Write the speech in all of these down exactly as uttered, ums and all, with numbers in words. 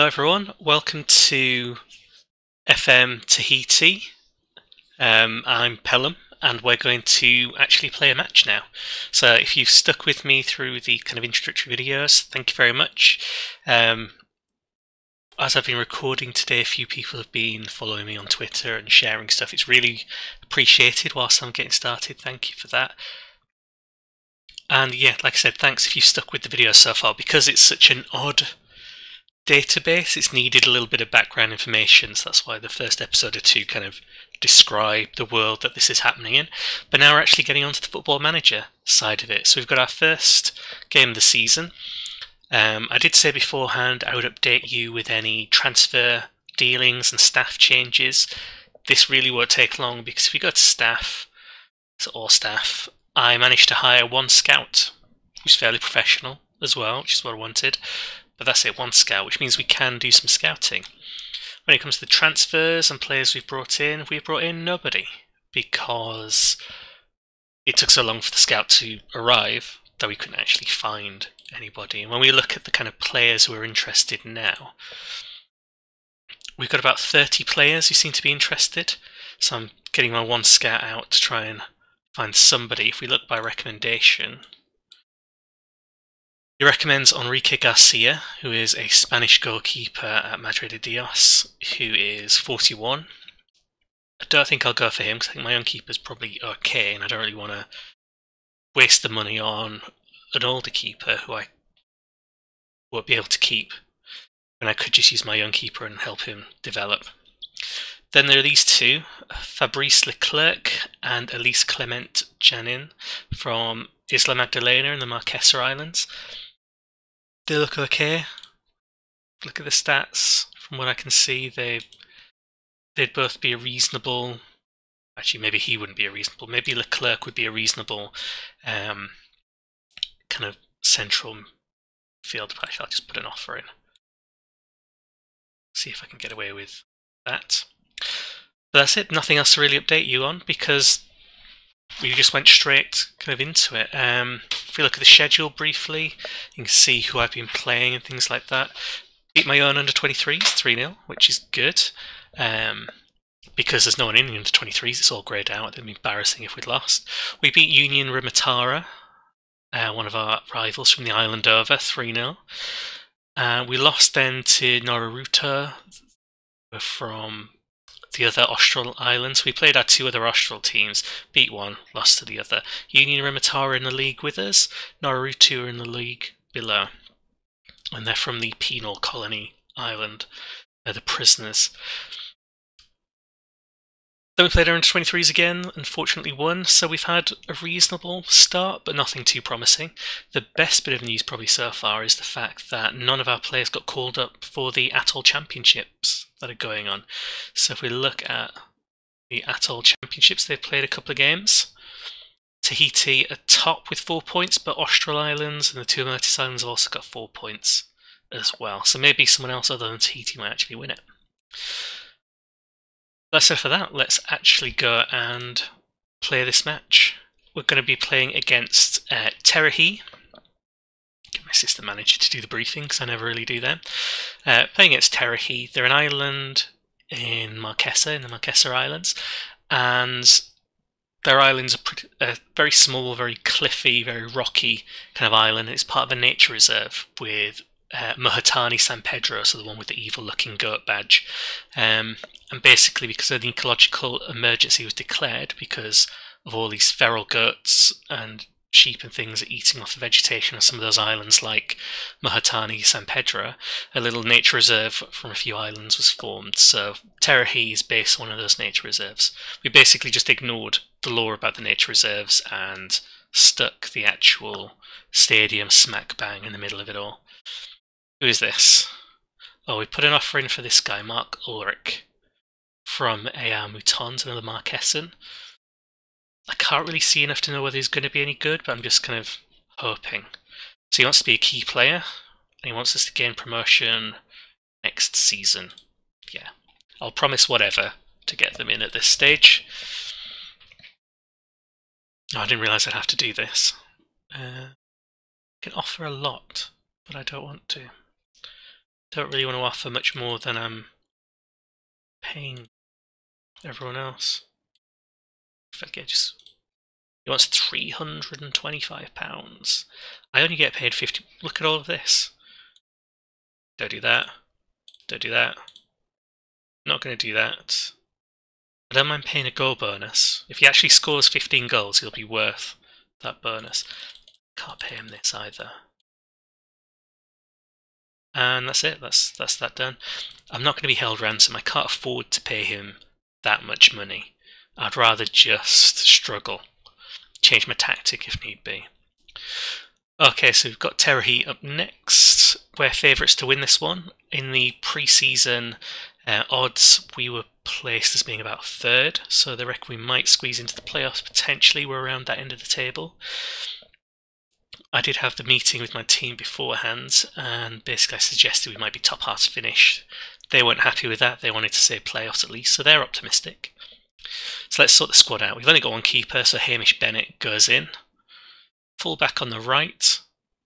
Hello everyone, welcome to F M Tahiti. Um, I'm Pelham and we're going to actually play a match now. So if you've stuck with me through the kind of introductory videos, thank you very much. Um, as I've been recording today, a few people have been following me on Twitter and sharing stuff. It's really appreciated whilst I'm getting started, thank you for that. And yeah, like I said, thanks if you've stuck with the video so far. Because it's such an odd database, it's needed a little bit of background information, so that's why the first episode or two kind of describe the world that this is happening in. But now we're actually getting onto the football manager side of it. So we've got our first game of the season. Um, I did say beforehand I would update you with any transfer dealings and staff changes. This really won't take long because if we go to staff, so all staff, I managed to hire one scout who's fairly professional as well, which is what I wanted. But that's it, one scout, which means we can do some scouting. When it comes to the transfers and players we've brought in, we've brought in nobody because it took so long for the scout to arrive that we couldn't actually find anybody. And when we look at the kind of players who are interested now, we've got about thirty players who seem to be interested. So I'm getting my one scout out to try and find somebody. If we look by recommendation, he recommends Enrique Garcia, who is a Spanish goalkeeper at Madrid de Dios, who is forty-one. I don't think I'll go for him because I think my own keeper's probably okay, and I don't really want to waste the money on an older keeper who I won't be able to keep, and I could just use my young keeper and help him develop. Then there are these two, Fabrice Leclerc and Elise Clement Janin from Isla Magdalena in the Marquesas Islands. They look okay. Look at the stats. From what I can see, they, they'd both be a reasonable... Actually, maybe he wouldn't be a reasonable. Maybe Leclerc would be a reasonable um, kind of central field. Actually, I'll just put an offer in. See if I can get away with that. But that's it. Nothing else to really update you on because we just went straight kind of into it. Um, if we look at the schedule briefly, you can see who I've been playing and things like that. Beat my own under twenty-threes three nil, which is good. Um, because there's no one in the under twenty-threes, it's all greyed out. It'd be embarrassing if we'd lost. We beat Union Rimatara, uh, one of our rivals from the island over, three nil. Uh, we lost then to Rurutu from the other Austral Islands. We played our two other Austral teams, beat one, lost to the other. Union Rimatara in the league with us, Rurutu in the league below. And they're from the penal colony island. They're the prisoners. Then we played our under twenty-threes again, unfortunately won, so we've had a reasonable start, but nothing too promising. The best bit of news probably so far is the fact that none of our players got called up for the Atoll Championships that are going on. So if we look at the Atoll Championships, they've played a couple of games. Tahiti are top with four points, but Austral Islands and the Tuamotu Islands have also got four points as well. So maybe someone else other than Tahiti might actually win it. That's it for that. Let's actually go and play this match. We're going to be playing against uh, Terahi. Get my assistant manager to do the briefing because I never really do them. Uh, playing against Terahi. They're an island in Marquesa, in the Marquesas Islands, and their islands are pretty, uh, very small, very cliffy, very rocky kind of island. It's part of a nature reserve with Uh, Mohotani San Pedro, so the one with the evil-looking goat badge. Um, and basically, because an ecological emergency was declared because of all these feral goats and sheep and things eating off the vegetation on some of those islands like Mohotani San Pedro, a little nature reserve from a few islands was formed. So Terahi is based on one of those nature reserves. We basically just ignored the law about the nature reserves and stuck the actual stadium smack bang in the middle of it all. Who is this? Oh, we put an offer in for this guy, Mark Ulrich, from A R Moutons, another Marquesan. I can't really see enough to know whether he's going to be any good, but I'm just kind of hoping. So he wants to be a key player, and he wants us to gain promotion next season. Yeah, I'll promise whatever to get them in at this stage. Oh, I didn't realise I'd have to do this. Uh, I can offer a lot, but I don't want to. don't really want to offer much more than I'm paying everyone else. I forget, just he wants three hundred and twenty-five pounds. I only get paid fifty. Look at all of this. Don't do that. Don't do that. Not going to do that. I don't mind paying a goal bonus. If he actually scores fifteen goals, he'll be worth that bonus. Can't pay him this either. And that's it. That's that's that done. I'm not going to be held ransom. I can't afford to pay him that much money. I'd rather just struggle. Change my tactic if need be. Okay, so we've got Terahi up next. We're favourites to win this one. In the pre-season uh, odds, we were placed as being about third, so they reckon we might squeeze into the playoffs potentially. We're around that end of the table. I did have the meeting with my team beforehand, and basically I suggested we might be top half finish. They weren't happy with that. They wanted to say playoffs at least, so they're optimistic. So let's sort the squad out. We've only got one keeper, so Hamish Bennett goes in. Full back on the right.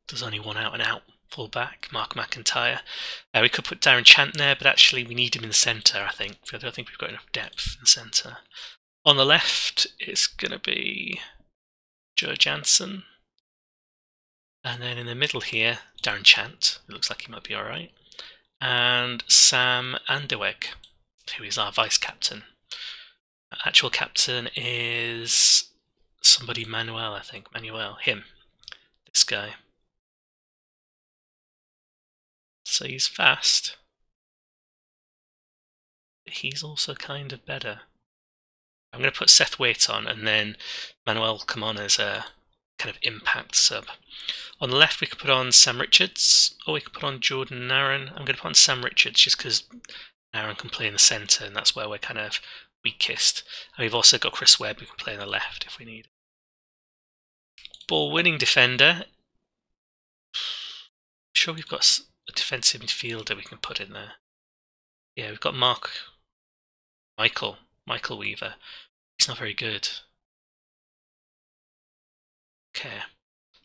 There's only one out and out full back, Mark McIntyre. Uh, we could put Darren Chant there, but actually we need him in the centre, I think. I don't think we've got enough depth in the centre. On the left, it's going to be Joe Janssen. And then in the middle here, Darren Chant. It looks like he might be alright. And Sam Anderweg, who is our vice-captain. Our actual captain is somebody, Manuel, I think. Manuel, him. This guy. So he's fast. But he's also kind of better. I'm going to put Seth Waite on, and then Manuel come on as a kind of impact sub. On the left we could put on Sam Richards, or we could put on Jordan Naran. I'm going to put on Sam Richards just because Naran can play in the centre and that's where we're kind of weakest. And we've also got Chris Webb who can play on the left if we need. Ball winning defender. I'm sure we've got a defensive midfielder we can put in there. Yeah, we've got Mark Michael, Michael Weaver. He's not very good. Okay,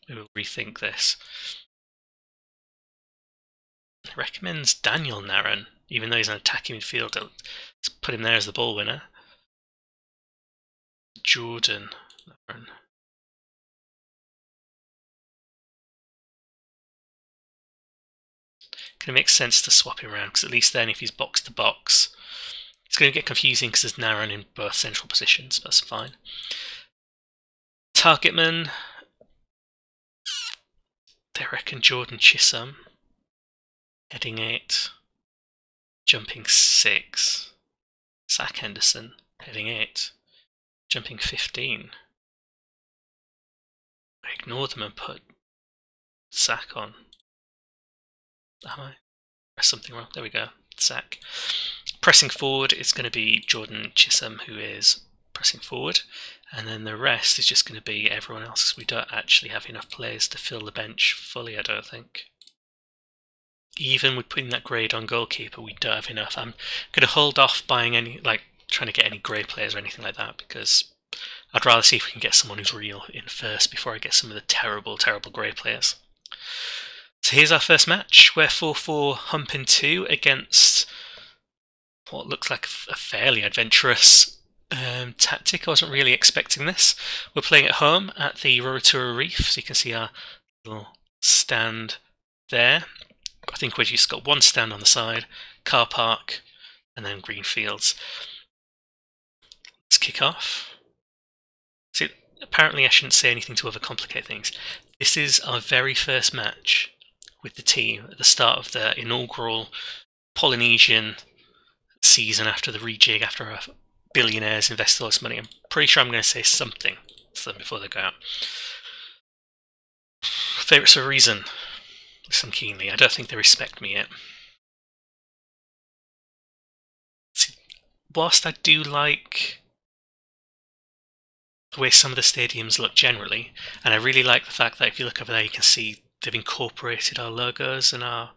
we will rethink this. It recommends Daniel Naran, even though he's an attacking midfielder. Let's put him there as the ball winner. Jordan Naran. It makes sense to swap him around, because at least then if he's box to box, it's going to get confusing because there's Naran in both central positions, but that's fine. Targetman. They reckon Jordan Chisholm. Heading eight. Jumping six. Zach Henderson. Heading eight. Jumping fifteen. I ignore them and put Zach on. Am I? Press something wrong. There we go. Zach. Pressing forward is going to be Jordan Chisholm, who is pressing forward. And then the rest is just going to be everyone else, because we don't actually have enough players to fill the bench fully, I don't think. Even with putting that grade on goalkeeper, we don't have enough. I'm going to hold off buying any, like, trying to get any grade players or anything like that, because I'd rather see if we can get someone who's real in first before I get some of the terrible, terrible grade players. So here's our first match. We're four four humping two against what looks like a fairly adventurous Um, tactic. I wasn't really expecting this. We're playing at home at the Rurutu Reef, so you can see our little stand there. I think we've just got one stand on the side, car park, and then green fields. Let's kick off. See, apparently I shouldn't say anything to overcomplicate things. This is our very first match with the team at the start of the inaugural Polynesian season after the rejig, after our billionaires invest all this money. I'm pretty sure I'm going to say something to them before they go out. Favourites for a reason. Listen keenly. I don't think they respect me yet. See, whilst I do like the way some of the stadiums look generally, and I really like the fact that if you look over there you can see they've incorporated our logos and our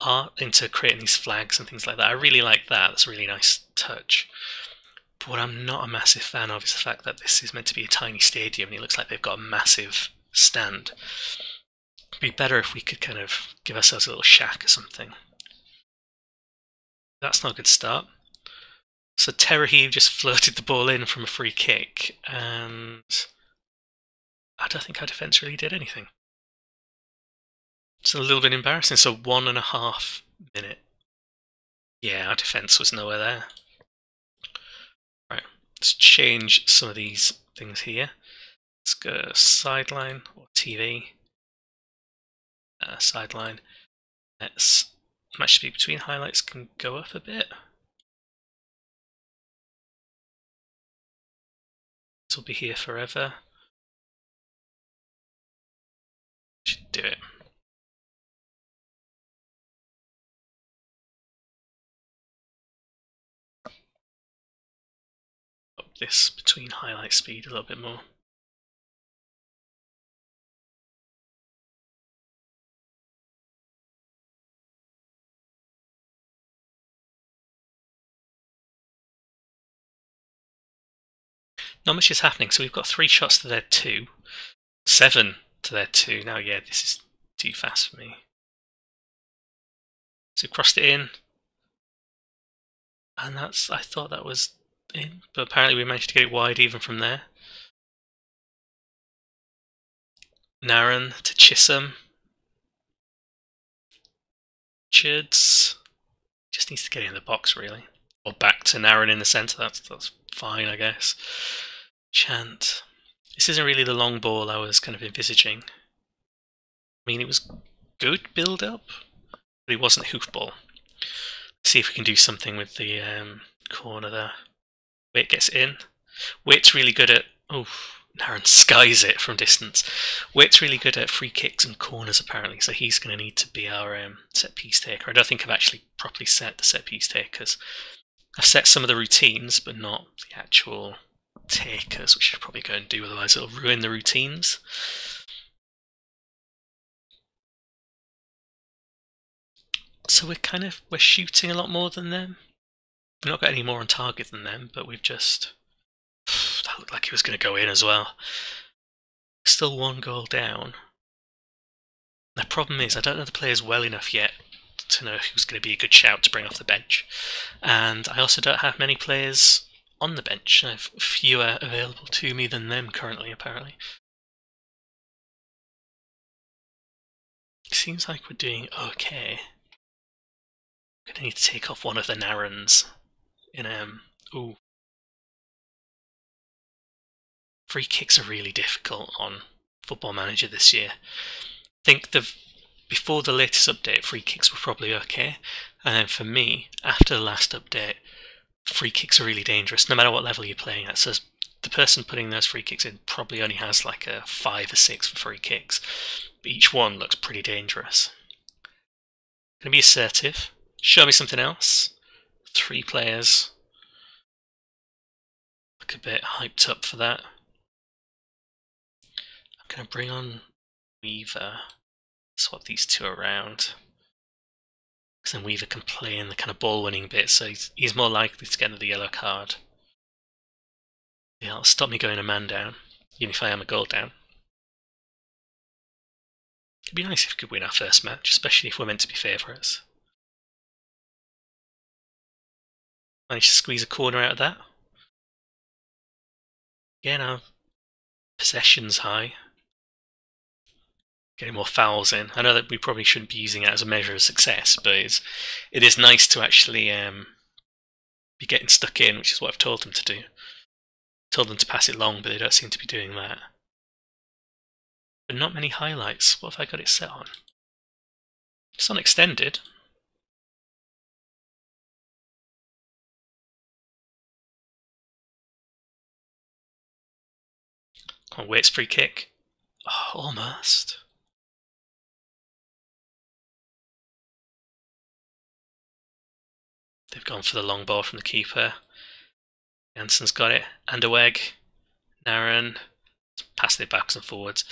art into creating these flags and things like that. I really like that. That's a really nice touch. What I'm not a massive fan of is the fact that this is meant to be a tiny stadium and it looks like they've got a massive stand. It'd be better if we could kind of give ourselves a little shack or something. That's not a good start. So Terahi just flirted the ball in from a free kick, and I don't think our defence really did anything. It's a little bit embarrassing. So one and a half minute. Yeah, our defence was nowhere there. Right, let's change some of these things here. Let's go sideline or T V. Uh, sideline. Let's match speed between highlights can go up a bit. This will be here forever. Should do it. Up this between highlight speed a little bit more. Not much is happening, so we've got three shots to their two. Seven to their two. Now, yeah, this is too fast for me. So crossed it in. And that's, I thought that was in, but apparently we managed to get it wide even from there. Naran to Chisholm. Richards. Just needs to get in the box, really. Or back to Naran in the centre. That's, that's fine, I guess. Chant. This isn't really the long ball I was kind of envisaging. I mean, it was good build-up, but it wasn't hoofball. Let's see if we can do something with the um, corner there. Waite gets in. Waite's really good at... Oh, Naran skies it from distance. Waite's really good at free kicks and corners, apparently, so he's going to need to be our um, set-piece taker. I don't think I've actually properly set the set-piece takers. I've set some of the routines, but not the actual... takers, which I should probably go and do, otherwise it'll ruin the routines. So we're kind of we're shooting a lot more than them. We've not got any more on target than them, but we've just that looked like it was going to go in as well. Still one goal down. The problem is I don't know the players well enough yet to know who's going to be a good shout to bring off the bench, and I also don't have many players on the bench. I have fewer available to me than them currently, apparently. Seems like we're doing okay. I'm gonna need to take off one of the Narans in um ooh. Free kicks are really difficult on Football Manager this year. I think the before the latest update free kicks were probably okay. And then for me, after the last update, free kicks are really dangerous, no matter what level you're playing at. So the person putting those free kicks in probably only has like a five or six for free kicks. But each one looks pretty dangerous. Gonna be assertive. Show me something else. Three players. Look a bit hyped up for that. I'm gonna bring on Weaver. Swap these two around. Because then Weaver can play in the kind of ball-winning bit, so he's, he's more likely to get another yellow card. Yeah, that'll stop me going a man down, even if I am a goal down. It'd be nice if we could win our first match, especially if we're meant to be favourites. Managed to squeeze a corner out of that. Again, our possession's high. Getting more fouls in. I know that we probably shouldn't be using it as a measure of success, but it's, it is nice to actually um, be getting stuck in, which is what I've told them to do. Told them to pass it long, but they don't seem to be doing that. But not many highlights. What have I got it set on? It's on extended. Can't wait, it's free kick. Oh, almost. They've gone for the long ball from the keeper. Janssen's got it. Anderweg. Naran. Passing it backwards and forwards.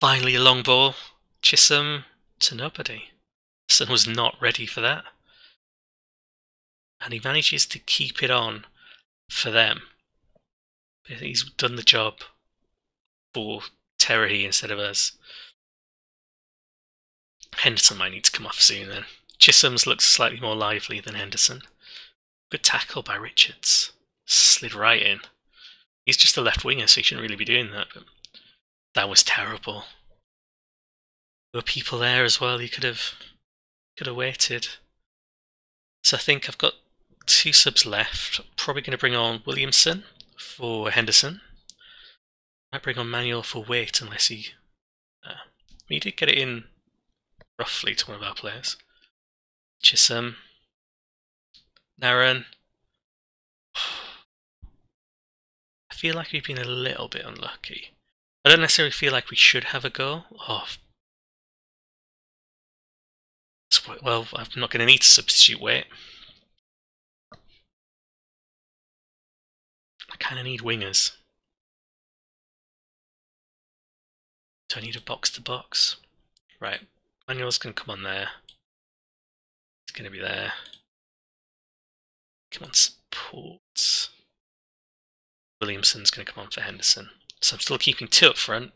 Finally a long ball. Chisholm to nobody. Chisholm was not ready for that. And he manages to keep it on for them. But he's done the job for Terahi instead of us. Henderson might need to come off soon then. Chisholm's looks slightly more lively than Henderson. Good tackle by Richards. Slid right in. He's just a left winger, so he shouldn't really be doing that. But that was terrible. There were people there as well. You could have, could have waited. So I think I've got two subs left. Probably going to bring on Williamson for Henderson. Might bring on Manuel for Waite unless he... Uh, he did get it in roughly to one of our players. Chisholm. Naran. I feel like we've been a little bit unlucky. I don't necessarily feel like we should have a goal. Oh. Well, I'm not going to need to substitute Waite. I kind of need wingers. Do I need a box to box? Right, Manuel's going to come on there. He's going to be there. Come on, support. Williamson's going to come on for Henderson. So I'm still keeping two up front.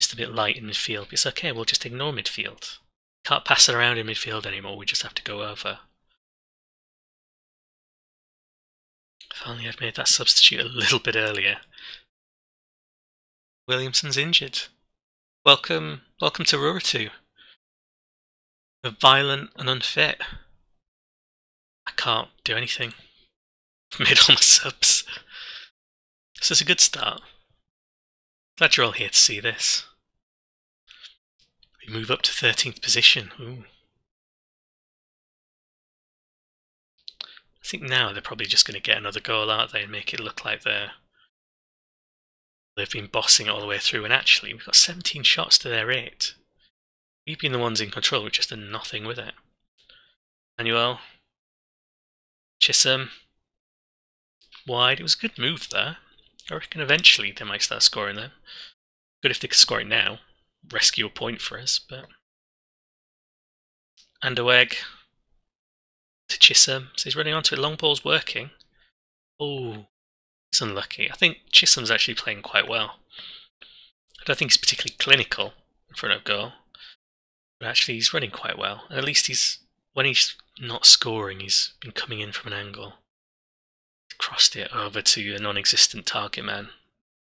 Just a bit light in midfield, but it's okay, we'll just ignore midfield. Can't pass it around in midfield anymore, we just have to go over. If only I'd made that substitute a little bit earlier. Williamson's injured. Welcome, welcome to Rurutu. You're violent and unfit. I can't do anything. I've made all my subs. So it's a good start. Glad you're all here to see this. We move up to thirteenth position. Ooh. I think now they're probably just going to get another goal, aren't they, and make it look like they're... They've been bossing it all the way through, and actually we've got seventeen shots to their eight. We've been the ones in control, we've just done nothing with it. Manuel. Chisholm. Wide. It was a good move there. I reckon eventually they might start scoring them. Good if they could score it now. Rescue a point for us, but... Anderweg. To Chisholm. So he's running onto it. Long ball's working. Oh... It's unlucky. I think Chisholm's actually playing quite well. I don't think he's particularly clinical in front of goal, but actually he's running quite well. And at least he's, when he's not scoring, he's been coming in from an angle. Crossed it over to a non-existent target man.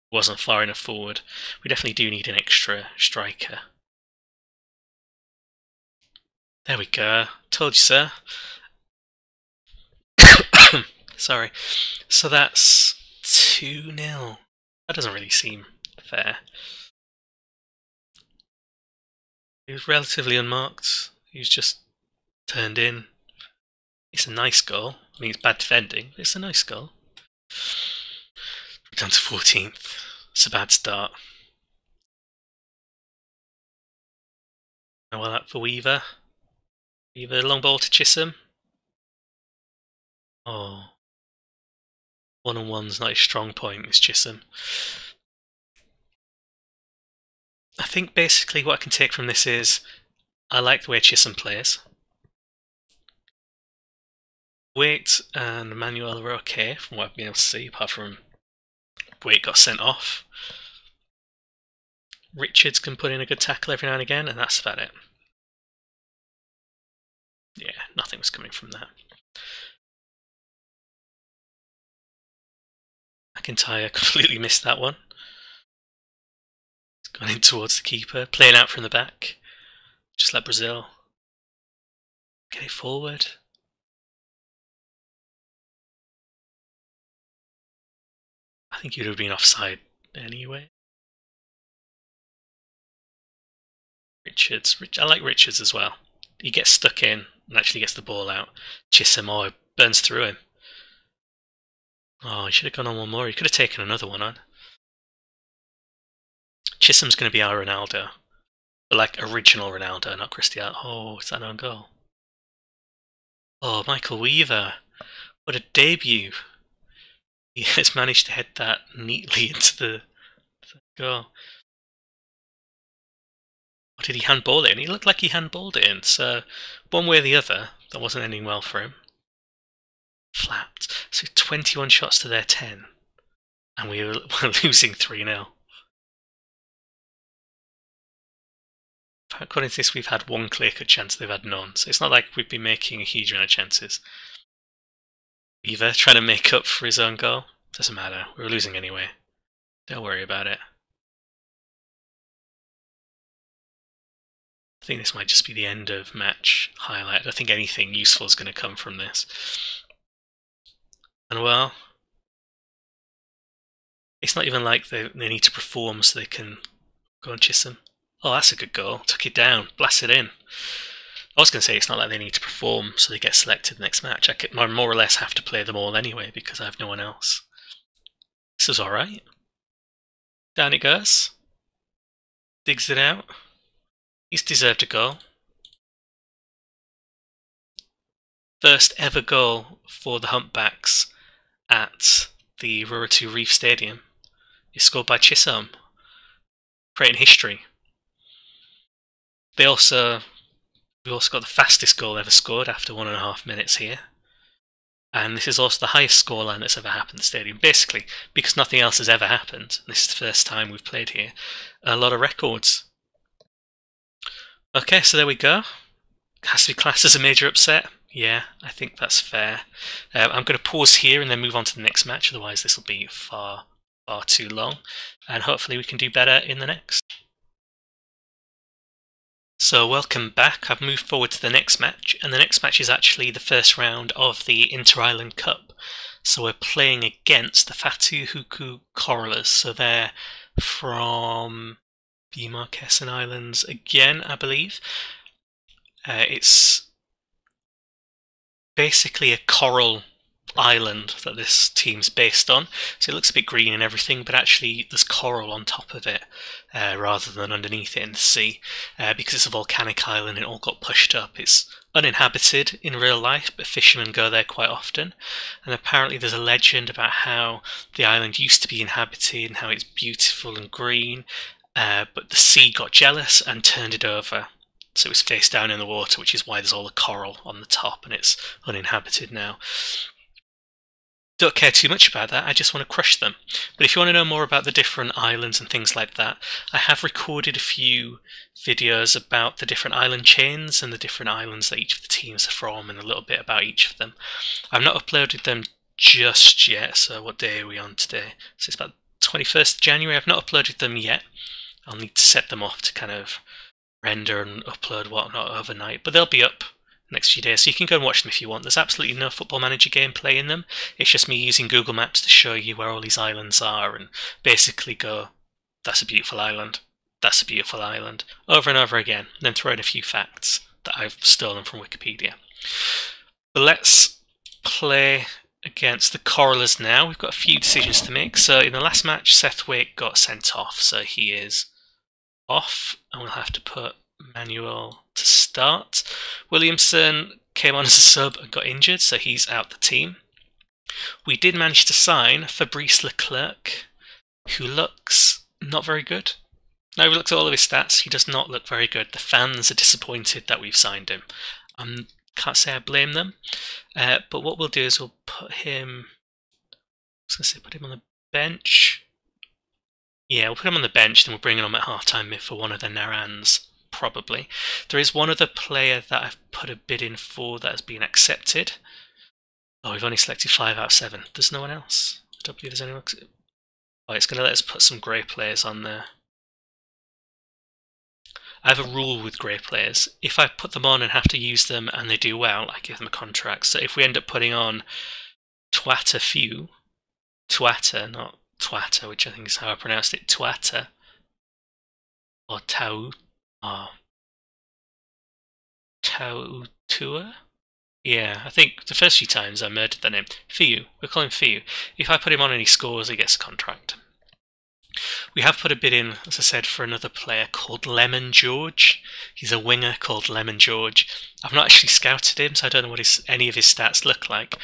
Wasn't far enough forward. We definitely do need an extra striker. There we go. Told you, sir. Sorry. So that's two nil. That doesn't really seem fair. He was relatively unmarked. He was just turned in. It's a nice goal. I mean, it's bad defending, but it's a nice goal. Down to fourteenth. It's a bad start. Now well up for Weaver. Weaver, long ball to Chisholm. Oh. One-on-one's not his strong point, is Chisholm. I think basically what I can take from this is I like the way Chisholm plays. Waite and Manuel were okay from what I've been able to see, apart from Waite got sent off. Richards can put in a good tackle every now and again, and that's about it. Yeah, nothing was coming from that. McIntyre completely missed that one. He's gone in towards the keeper, playing out from the back. Just like Brazil. Get it forward. I think he would have been offside anyway. Richards. Rich I like Richards as well. He gets stuck in and actually gets the ball out. Chisholm, oh, burns through him. Oh, he should have gone on one more. He could have taken another one on. Chisholm's going to be our Ronaldo. But like original Ronaldo, not Cristiano. Oh, is that an own goal? Oh, Michael Weaver. What a debut. He has managed to head that neatly into the, the goal. Or did he handball it in? He looked like he handballed it in. So one way or the other, that wasn't ending well for him. Flat. So twenty-one shots to their ten. And we were losing three nil. according to this, we've had one clear-cut chance, they've had none. So it's not like we've been making a huge amount of chances. Weaver trying to make up for his own goal. Doesn't matter, we were losing anyway. Don't worry about it. I think this might just be the end of match highlight. I think anything useful is going to come from this. And well, it's not even like they, they need to perform so they can go and Chisholm. Oh, that's a good goal. Took it down. Blast it in. I was going to say it's not like they need to perform so they get selected the next match. I could more or less have to play them all anyway because I have no one else. This is alright. Down it goes. Digs it out. He's deserved a goal. First ever goal for the Humpbacks at the Rurutu Reef Stadium is scored by Chisholm, creating history. They also, we also got the fastest goal ever scored after one and a half minutes here. And this is also the highest scoreline that's ever happened in the stadium. Basically, because nothing else has ever happened, and this is the first time we've played here, a lot of records. Okay, so there we go. Has to be classed as a major upset. Yeah, I think that's fair. Um, I'm going to pause here and then move on to the next match, otherwise this will be far, far too long. And hopefully we can do better in the next. So welcome back. I've moved forward to the next match, and the next match is actually the first round of the Inter-Island Cup. So we're playing against the Fatu Huku Corallers. So they're from the Marquesas Islands again, I believe. Uh, it's basically a coral island that this team's based on. So it looks a bit green and everything, but actually there's coral on top of it uh, rather than underneath it in the sea, uh, because it's a volcanic island and it all got pushed up. It's uninhabited in real life, but fishermen go there quite often, and apparently there's a legend about how the island used to be inhabited and how it's beautiful and green, uh, but the sea got jealous and turned it over. So it's face down in the water, which is why there's all the coral on the top and it's uninhabited now. Don't care too much about that, I just want to crush them. But if you want to know more about the different islands and things like that, I have recorded a few videos about the different island chains and the different islands that each of the teams are from, and a little bit about each of them. I've not uploaded them just yet, so what day are we on today? So it's about twenty-first of January, I've not uploaded them yet. I'll need to set them off to kind of render and upload whatnot overnight, but they'll be up next few days, so you can go and watch them if you want. There's absolutely no Football Manager gameplay in them. It's just me using Google Maps to show you where all these islands are and basically go, that's a beautiful island, that's a beautiful island, over and over again, and then throw in a few facts that I've stolen from Wikipedia. But let's play against the Corallers now. We've got a few decisions to make. So in the last match, Seth Waite got sent off, so he is off, and we'll have to put Manuel to start. Williamson came on as a sub and got injured, so he's out the team. We did manage to sign Fabrice Leclerc, who looks not very good. Now we looked at all of his stats, he does not look very good. The fans are disappointed that we've signed him. I um, can't say I blame them, uh, but what we'll do is we'll put him, I was going to say put him on the bench. Yeah, we'll put him on the bench, then we'll bring him on at half-time mid for one of the Narans. Probably. There is one other player that I've put a bid in for that has been accepted. Oh, we've only selected five out of seven. There's no one else. I don't believe there's anyone. Oh, it's going to let us put some grey players on there. I have a rule with grey players. If I put them on and have to use them and they do well, I give them a contract. So if we end up putting on Tuata Fiu, Tuata, not Tuata, which I think is how I pronounced it, Tuata, or Tau. Oh. Tautua? Yeah, I think the first few times I murdered that name. Fiu. We'll call him Fiu. If I put him on and he scores, he gets a contract. We have put a bid in, as I said, for another player called Lemon George. He's a winger called Lemon George. I've not actually scouted him, so I don't know what his, any of his stats look like.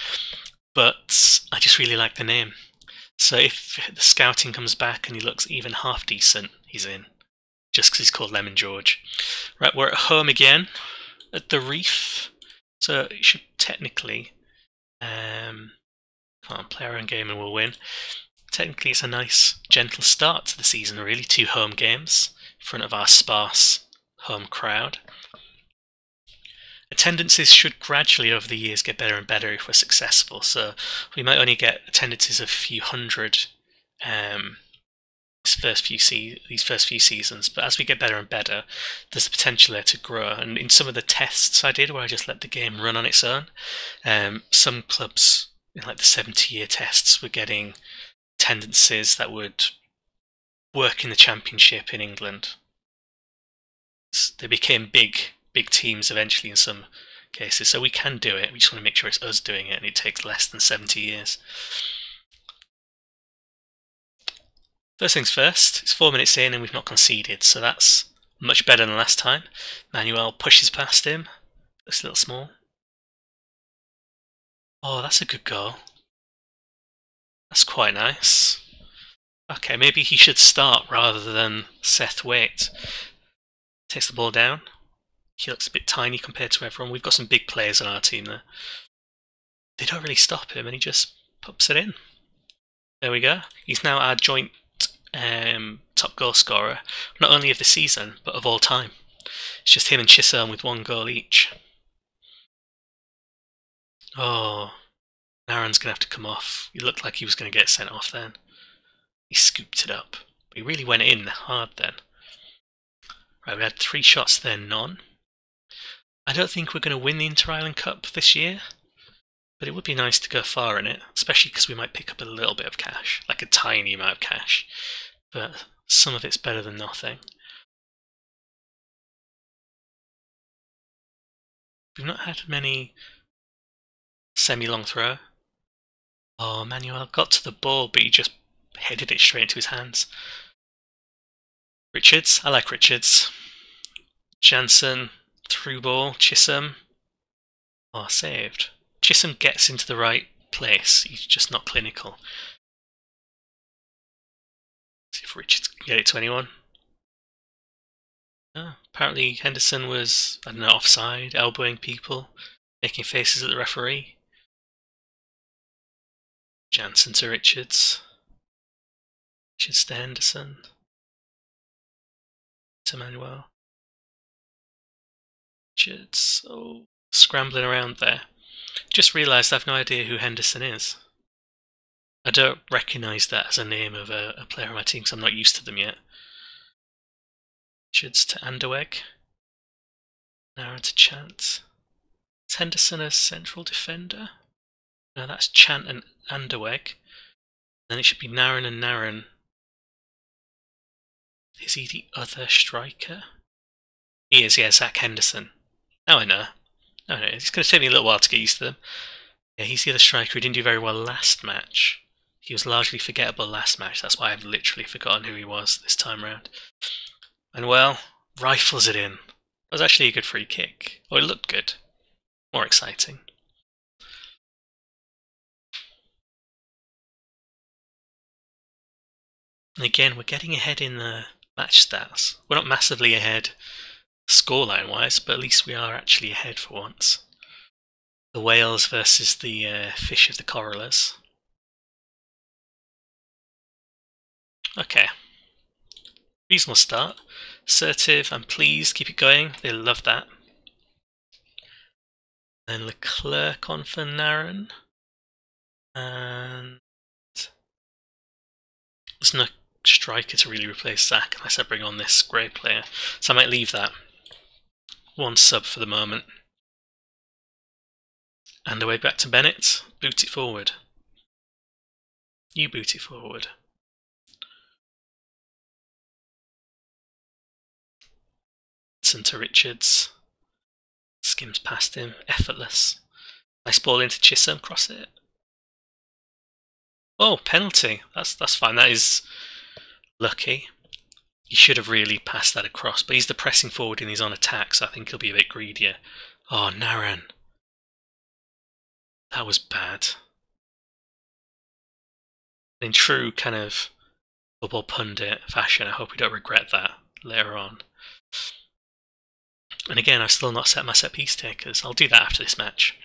But I just really like the name. So if the scouting comes back and he looks even half decent, he's in. Just because he's called Lemon George. Right, we're at home again at the Reef. So it should technically, um, can't play our own game and we'll win. Technically it's a nice gentle start to the season really, two home games in front of our sparse home crowd. Attendances should gradually over the years get better and better if we're successful, so we might only get attendances of a few hundred um, these first few se these first few seasons, but as we get better and better, there's the potential there to grow. And in some of the tests I did where I just let the game run on its own, um, some clubs in like the seventy year tests were getting attendances that would work in the championship in England. So they became big big teams eventually in some cases, so we can do it. We just want to make sure it's us doing it, and it takes less than seventy years. First things first, it's four minutes in and we've not conceded, so that's much better than last time. Manuel pushes past him. Looks a little small. Oh, that's a good goal. That's quite nice. Okay, maybe he should start rather than Seth Waite. Takes the ball down. He looks a bit tiny compared to everyone. We've got some big players on our team there. They don't really stop him and he just pops it in. There we go. He's now our joint um, top goal scorer, not only of the season, but of all time. It's just him and Chisholm with one goal each. Oh, Naran's going to have to come off. He looked like he was going to get sent off then. He scooped it up. But he really went in hard then. Right, we had three shots there, none. I don't think we're going to win the Inter-Island Cup this year, but it would be nice to go far in it, especially because we might pick up a little bit of cash, like a tiny amount of cash, but some of it's better than nothing. We've not had many semi-long throw. Oh, Manuel got to the ball, but he just headed it straight into his hands. Richards, I like Richards. Janssen, through ball, Chisholm. Oh, saved. Chisholm gets into the right place, he's just not clinical. See if Richards can get it to anyone. Oh, apparently Henderson was, I don't know, offside, elbowing people, making faces at the referee. Janssen to Richards. Richards to Henderson. To Manuel. Richards, oh, scrambling around there. Just realised I've no idea who Henderson is. I don't recognise that as a name of a, a player on my team because I'm not used to them yet. Richards to Anderweg. Naran to Chant. Is Henderson a central defender? No, that's Chant and Anderweg. Then it should be Naran and Naran. Is he the other striker? He is, yeah, Zach Henderson. Now I know. No, no, it's going to take me a little while to get used to them. Yeah, he's the other striker who didn't do very well last match. He was largely forgettable last match, that's why I've literally forgotten who he was this time round. And well, rifles it in. That was actually a good free kick. Oh, it looked good. More exciting. And again, we're getting ahead in the match stats. We're not massively ahead scoreline wise, but at least we are actually ahead for once. The whales versus the uh, fish of the corallers. Okay. Reasonable start. Assertive and pleased, keep it going. They love that. Then Leclerc on for Naran. And there's no striker to really replace Zach unless I bring on this grey player. So I might leave that. One sub for the moment. And away back to Bennett. Boot it forward. You boot it forward. Hudson to Richards. Skims past him. Effortless. Nice ball into Chisholm. Cross it. Oh, penalty. That's, that's fine. That is lucky. He should have really passed that across, but he's the pressing forward and he's on attack, so I think he'll be a bit greedier. Oh, Naran. That was bad. In true kind of football pundit fashion, I hope we don't regret that later on. And again, I've still not set my set piece takers. I'll do that after this match,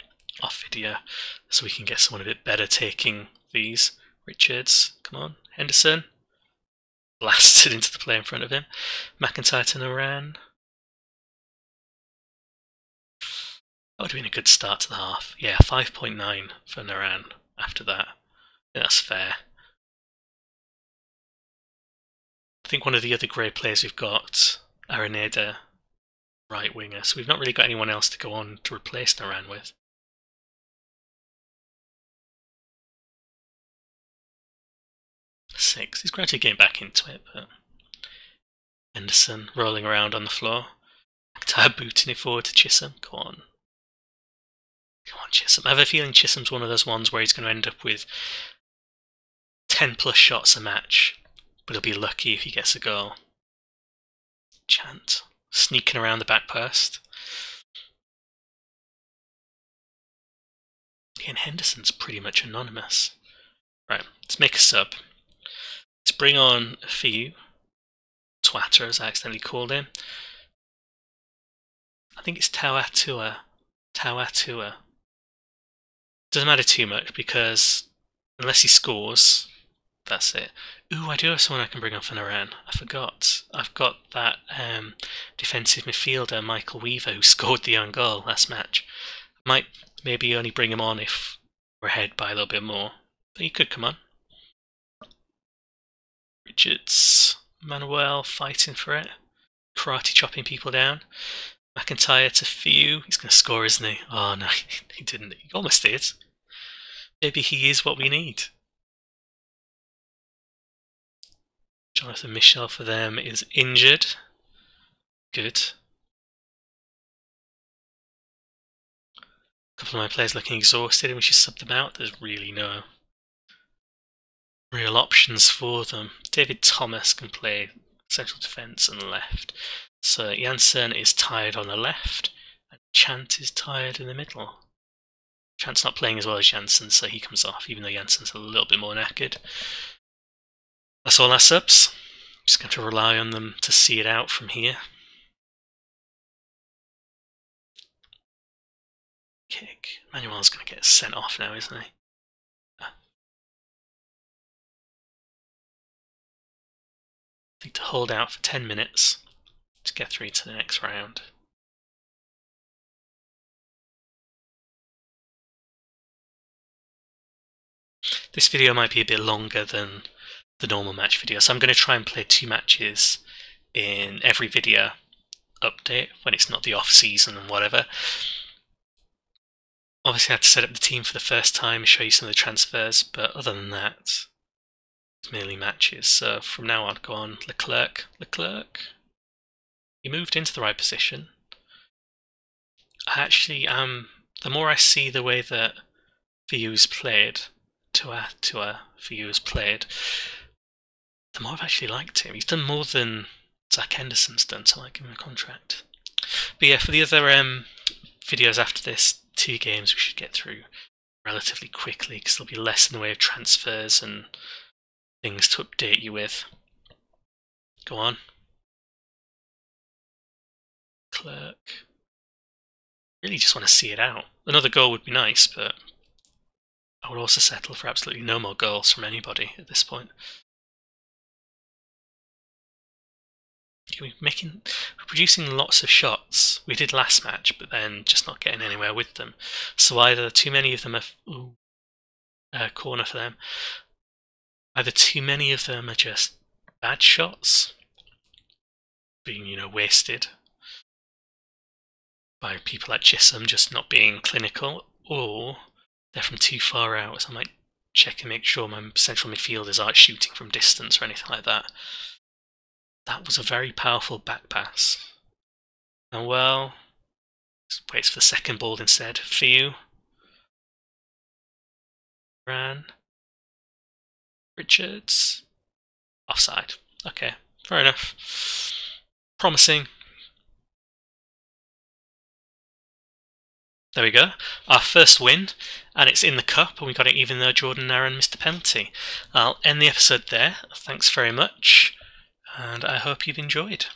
off video, so we can get someone a bit better taking these. Richards, come on. Henderson. Blasted into the player in front of him. McIntyre to Naran. That would have been a good start to the half. Yeah, five point nine for Naran after that. I think that's fair. I think one of the other great players we've got, Araneda, right winger, so we've not really got anyone else to go on to replace Naran with. Six. He's gradually getting back into it, but Henderson rolling around on the floor. McIntyre booting it forward to Chisholm. Come on. Come on, Chisholm. I have a feeling Chisholm's one of those ones where he's going to end up with ten plus shots a match, but he'll be lucky if he gets a goal. Chant. Sneaking around the back post. And Henderson's pretty much anonymous. Right, let's make a sub. Let's bring on Fiu. Tuata, as I accidentally called him. I think it's Tuatua. Tuatua. Doesn't matter too much, because unless he scores, that's it. Ooh, I do have someone I can bring on for Naran. I forgot. I've got that um, defensive midfielder, Michael Weaver, who scored the own goal last match. Might maybe only bring him on if we're ahead by a little bit more. But he could come on. Richards, Manuel fighting for it. Karate chopping people down. McIntyre to Fiu. He's going to score, isn't he? Oh, no, he didn't. He almost did. Maybe he is what we need. Jonathan Michel for them is injured. Good. A couple of my players looking exhausted, and we should sub them out. There's really no real options for them. David Thomas can play central defence and left. So Janssen is tired on the left, and Chant is tired in the middle. Chant's not playing as well as Janssen, so he comes off, even though Janssen's a little bit more knackered. That's all our subs. I'm just going to rely on them to see it out from here. Kick. Manuel's going to get sent off now, isn't he? Ah. I think to hold out for ten minutes to get through to the next round. This video might be a bit longer than the normal match video, so I'm going to try and play two matches in every video update when it's not the off season and whatever. Obviously I had to set up the team for the first time and show you some of the transfers, but other than that it's merely matches. So from now on, go on Leclerc, Leclerc. He moved into the right position. I actually um, the more I see the way that Fiu's played, Tua Tua Fiu's played, the more I've actually liked him. He's done more than Zach Henderson's done, so I like him a contract. But yeah, for the other um, videos after this, two games we should get through relatively quickly, because there'll be less in the way of transfers and things to update you with. Go on. Clerk. Really just want to see it out. Another goal would be nice, but I would also settle for absolutely no more goals from anybody at this point. We're making, we're producing lots of shots. We did last match, but then just not getting anywhere with them. So either too many of them are ooh, uh, corner for them. Either too many of them are just bad shots, being you know wasted by people like Chisholm just not being clinical, or they're from too far out. So I might check and make sure my central midfielders aren't shooting from distance or anything like that. That was a very powerful back pass. And well, waits for the second ball instead. Fiu. Ran. Richards. Offside. Okay, fair enough. Promising. There we go. Our first win, and it's in the cup, and we got it even though Jordan Naran missed a penalty. I'll end the episode there. Thanks very much. And I hope you've enjoyed.